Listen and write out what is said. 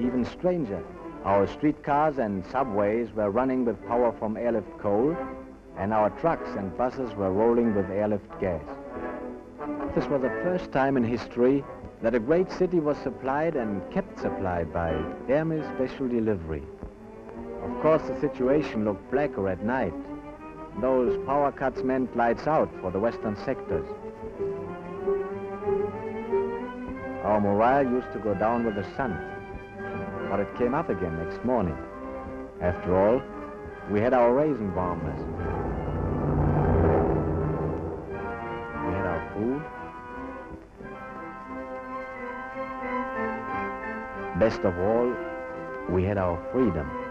Even stranger, our streetcars and subways were running with power from airlift coal, and our trucks and buses were rolling with airlift gas. This was the first time in history that a great city was supplied and kept supplied by Air Special Delivery. Of course, the situation looked blacker at night. Those power cuts meant lights out for the western sectors. Our morale used to go down with the sun, but it came up again next morning. After all, we had our raisin bombers. We had our food. Best of all, we had our freedom.